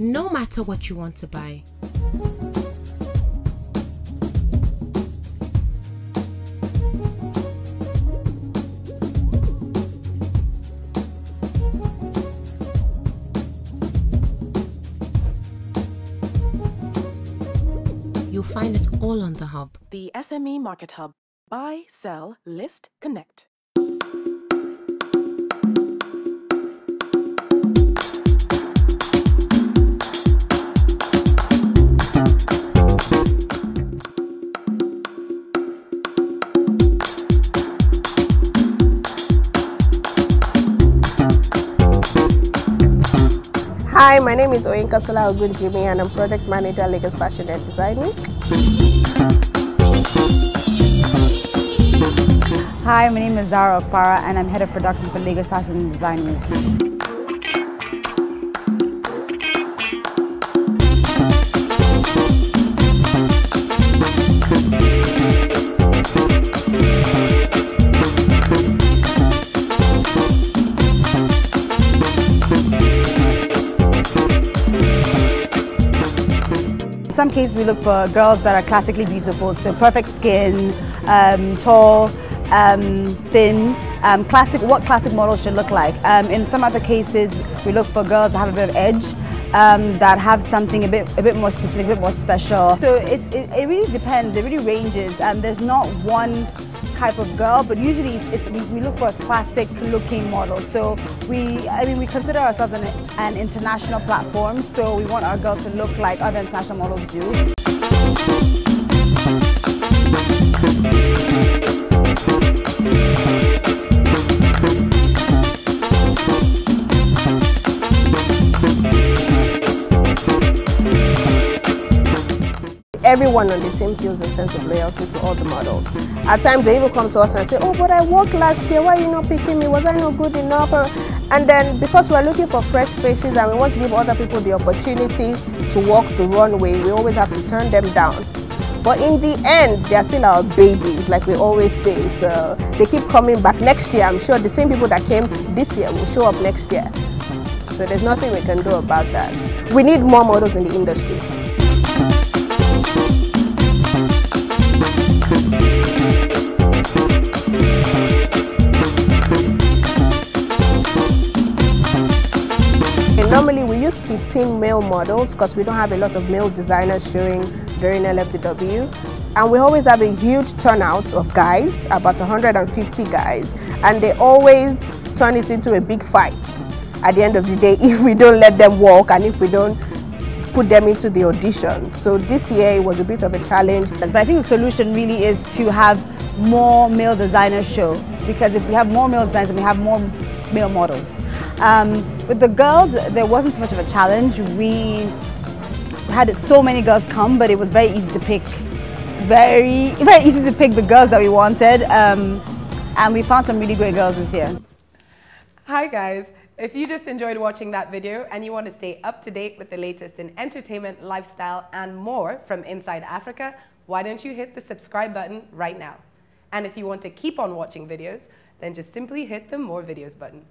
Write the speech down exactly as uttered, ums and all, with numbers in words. no matter what you want to buy. You'll find it all on the Hub. The S M E Market Hub. Buy, sell, list, connect. Hi, my name is Oyinka Jimmy and I'm Project Manager at Lagos Fashion and Design Week. Hi, my name is Zara Opara and I'm Head of Production for Lagos Fashion and Design Week. In some cases we look for girls that are classically beautiful, so perfect skin, um, tall, um, thin, um, classic, what classic models should look like. Um, in some other cases we look for girls that have a bit of edge, um, that have something a bit, a bit more specific, a bit more special. So it, it, it really depends, it really ranges, and um, there's not one type of girl, but usually it's, we, we look for a classic looking model. So we, I mean, we consider ourselves an, an international platform, so we want our girls to look like other international models do. Everyone on the team feels a sense of loyalty to all the models. At times they even come to us and say, oh, but I worked last year, why are you not picking me, was I not good enough? And then because we're looking for fresh faces and we want to give other people the opportunity to walk the runway, we always have to turn them down. But in the end, they're still our babies, like we always say. It's the, they keep coming back next year. I'm sure the same people that came this year will show up next year. So there's nothing we can do about that. We need more models in the industry. Normally we use fifteen male models because we don't have a lot of male designers showing during L F D W, and we always have a huge turnout of guys, about one hundred fifty guys, and they always turn it into a big fight at the end of the day if we don't let them walk and if we don't put them into the auditions. So this year it was a bit of a challenge. But I think the solution really is to have more male designers show, because if we have more male designers and we have more male models. Um, with the girls, there wasn't so much of a challenge. We had so many girls come, but it was very easy to pick. Very, very easy to pick the girls that we wanted. Um, and we found some really great girls this year. Hi guys, if you just enjoyed watching that video and you want to stay up to date with the latest in entertainment, lifestyle and more from Inside Africa, why don't you hit the subscribe button right now? And if you want to keep on watching videos, then just simply hit the more videos button.